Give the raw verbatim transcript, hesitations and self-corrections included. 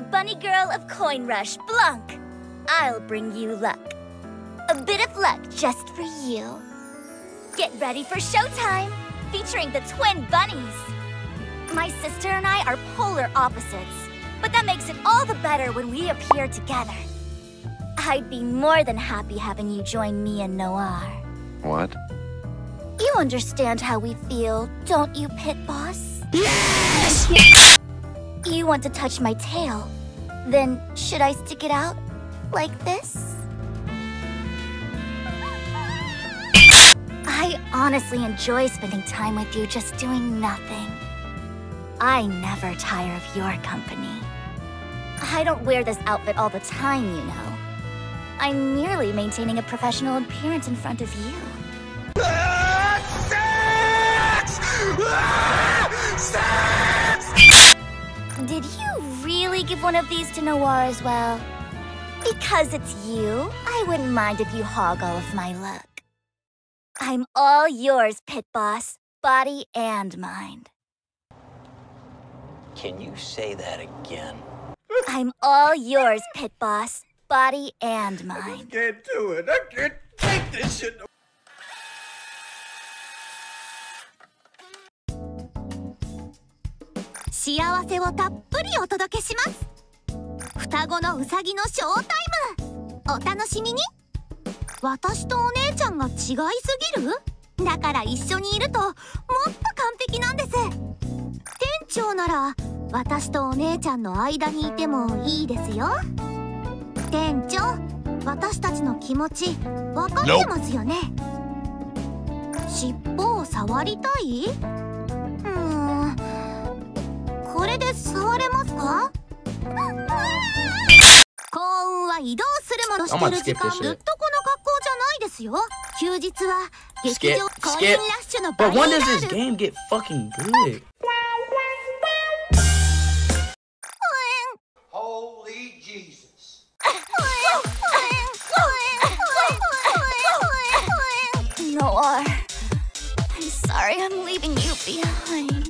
the bunny girl of Coin Rush, Blanc. I'll bring you luck. A bit of luck just for you. Get ready for showtime, featuring the twin bunnies. My sister and I are polar opposites, but that makes it all the better when we appear together. I'd be more than happy having you join me and Noir. What? You understand how we feel, don't you, Pit Boss? Yes! You want to touch my tail. Then should I stick it out like this? I honestly enjoy spending time with you just doing nothing. I never tire of your company. I don't wear this outfit all the time, you know. I'm merely maintaining a professional appearance in front of you. Did you really give one of these to Noir as well? Because it's you, I wouldn't mind if you hog all of my luck. I'm all yours, Pit Boss, body and mind. Can you say that again? I'm all yours, Pit Boss. Body and mind. I just can't do it. I can't take this shit.幸せをたっぷりお届けします。双子のうさぎのショータイム。お楽しみに。私とお姉ちゃんが違いすぎる？だから一緒にいるともっと完璧なんです。店長なら私とお姉ちゃんの間にいてもいいですよ。店長、私たちの気持ち分かってますよね。尻尾を触りたい？うーん、これで触れますか？幸運は移動するものしてる時間ずっとこの格好じゃないですよ。休日は劇場コインラッシュのバイトである。Noir, I'm sorry I'm leaving you behind.